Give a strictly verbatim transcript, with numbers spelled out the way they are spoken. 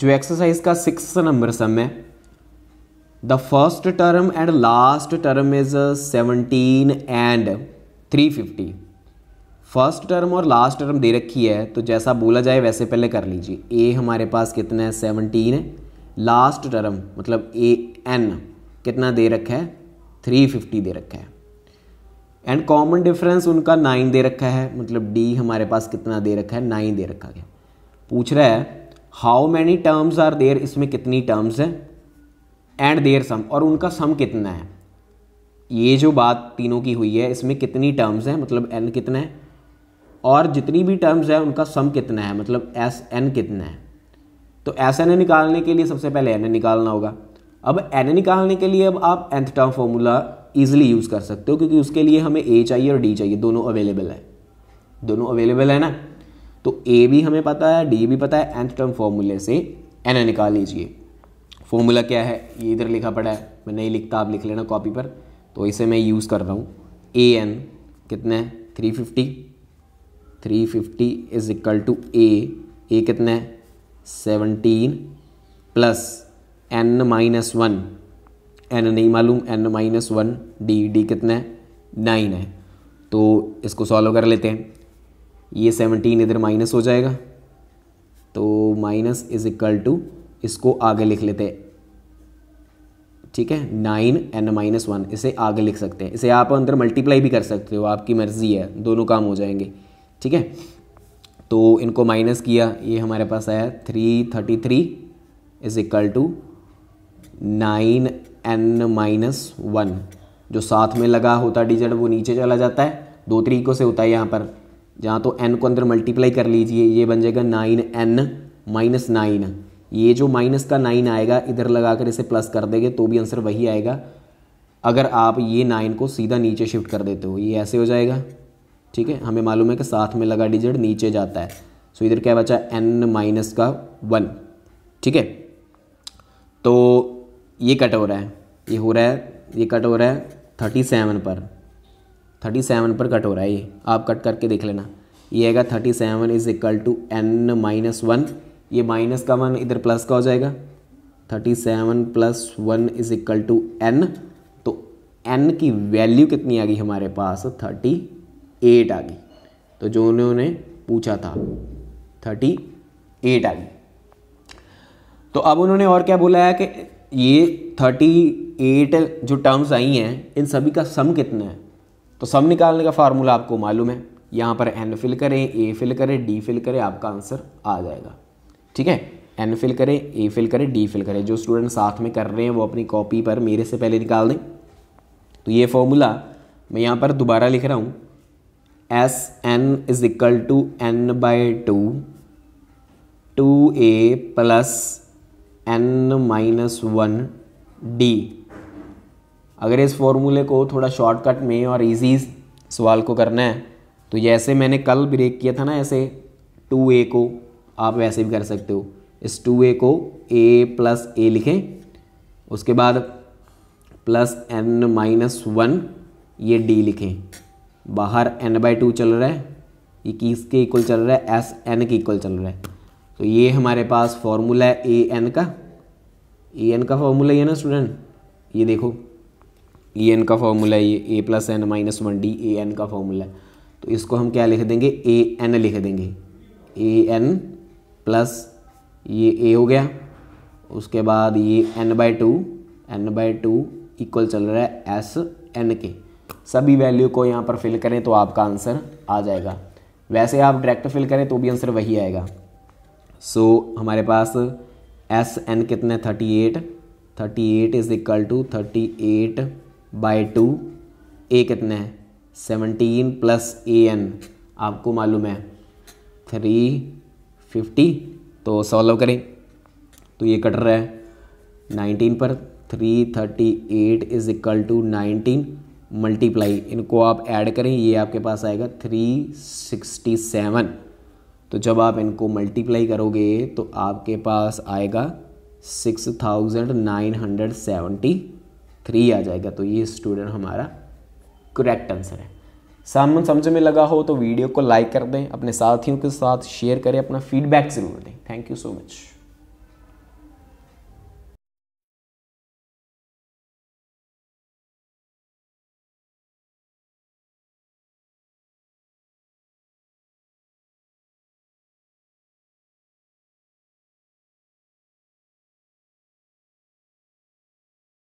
जो एक्सरसाइज का six number sum है, the first term and last term is seventeen and three fifty. First term और last term दे रखी है, तो जैसा बोला जाए वैसे पहले कर लीजिए। ए हमारे पास कितना है, सेवनटीन है। लास्ट टर्म मतलब ए एन कितना दे रखा है, थ्री फिफ्टी दे रखा है। एंड कॉमन डिफरेंस उनका नाइन दे रखा है, मतलब डी हमारे पास कितना दे रखा है, नाइन दे रखा है। पूछ रहा है how many terms are there, इसमें कितनी टर्म्स हैं, एंड देयर सम, और उनका सम कितना है। ये जो बात तीनों की हुई है, इसमें कितनी टर्म्स हैं मतलब एन कितना है, और जितनी भी टर्म्स हैं उनका सम कितना है मतलब एस एन कितना है। तो एस एन निकालने के लिए सबसे पहले एन निकालना होगा। अब एन निकालने के लिए अब आप nth term formula easily use कर सकते हो, क्योंकि उसके लिए हमें ए चाहिए और डी चाहिए, दोनों अवेलेबल है, दोनों अवेलेबल है ना। तो ए भी हमें पता है, डी भी पता है, nth टर्म फॉर्मूले से एन निकाल लीजिए। फॉर्मूला क्या है, ये इधर लिखा पड़ा है, मैं नहीं लिखता, आप लिख लेना कॉपी पर, तो इसे मैं यूज़ कर रहा हूँ। ए एन कितना है, three fifty three fifty is equal to a, a कितना है, seventeen plus n minus one, n नहीं मालूम, n minus one, d d कितना है, नाइन है। तो इसको सॉल्व कर लेते हैं। ये सेवनटीन इधर माइनस हो जाएगा, तो माइनस इज इक्वल टू, इसको आगे लिख लेते हैं, ठीक है, नाइन एन माइनस वन, इसे आगे लिख सकते हैं। इसे आप अंदर मल्टीप्लाई भी कर सकते हो, आपकी मर्जी है, दोनों काम हो जाएंगे, ठीक है। तो इनको माइनस किया, ये हमारे पास आया three thirty three is equal to nine n minus one, जो साथ में लगा होता डिजिट वो नीचे चला जाता है। दो तरीक़ों से होता है यहाँ पर, जहाँ तो एन को अंदर मल्टीप्लाई कर लीजिए, ये बन जाएगा नाइन एन माइनस नाइन, ये जो माइनस का नाइन आएगा इधर लगा कर इसे प्लस कर देंगे तो भी आंसर वही आएगा, अगर आप ये नाइन को सीधा नीचे शिफ्ट कर देते हो। ये ऐसे हो जाएगा, ठीक है, हमें मालूम है कि साथ में लगा डिजिट नीचे जाता है। सो इधर क्या बचा, एन माइनस का वन, ठीक है। तो ये कट हो रहा है, ये हो रहा है, ये कट हो रहा है थर्टी सेवन पर, थर्टी सेवन पर कट हो रहा है, ये आप कट करके देख लेना। ये आएगा thirty seven is equal to n minus one, ये माइनस का वन इधर प्लस का हो जाएगा, thirty seven plus one is equal to n. तो एन की वैल्यू कितनी आ गई हमारे पास, थर्टी एट आ गई, तो जो उन्होंने पूछा था थर्टी एट आ गई। तो अब उन्होंने और क्या बोला है कि ये थर्टी एट जो टर्म्स आई हैं इन सभी का सम कितना है। तो सम निकालने का फार्मूला आपको मालूम है, यहाँ पर एन फिल करें, ए फिल करें, डी फिल करें, आपका आंसर आ जाएगा, ठीक है। एन फिल करें, ए फिल करें, डी फिल करें, जो स्टूडेंट साथ में कर रहे हैं वो अपनी कॉपी पर मेरे से पहले निकाल दें। तो ये फॉर्मूला मैं यहाँ पर दोबारा लिख रहा हूँ, S n is equal to n by two two a plus n minus one d. अगर इस फॉर्मूले को थोड़ा शॉर्टकट में और इजी सवाल को करना है तो जैसे मैंने कल ब्रेक किया था ना, ऐसे टू ए को आप वैसे भी कर सकते हो। इस टू ए को ए प्लस ए लिखें, उसके बाद प्लस एन माइनस वन ये डी लिखें, बाहर एन बाई टू चल रहा है, ये किसके इक्वल चल रहा है, एस एन के इक्वल चल रहा है। तो ये हमारे पास फॉर्मूला है ए एन का, ए एन का फॉर्मूला ये ना स्टूडेंट, ये देखो ए एन का फॉर्मूला है, ये a plus n minus one d a n का फॉर्मूला है। तो इसको हम क्या लिख देंगे, ए एन लिख देंगे, ए एन प्लस ये ए हो गया, उसके बाद ये n by two, n by two equal चल रहा है एस एन के। सभी वैल्यू को यहाँ पर फिल करें तो आपका आंसर आ जाएगा, वैसे आप डायरेक्ट फिल करें तो भी आंसर वही आएगा। सो so, हमारे पास एस एन कितना है, thirty eight thirty eight is equal to thirty eight by two, a कितना है, सेवनटीन प्लस ए एन आपको मालूम है थ्री फिफ्टी। तो सॉल्व करें तो ये कट रहा है नाइनटीन पर, three thirty eight is equal to nineteen multiply, इनको आप ऐड करें, ये आपके पास आएगा थ्री सिक्सटी सेवन। तो जब आप इनको मल्टीप्लाई करोगे तो आपके पास आएगा six thousand nine hundred seventy three आ जाएगा। तो ये स्टूडेंट हमारा करेक्ट आंसर है। सामान समझ में लगा हो तो वीडियो को लाइक कर दें, अपने साथियों के साथ शेयर करें, अपना फीडबैक ज़रूर दें। Thank you so much.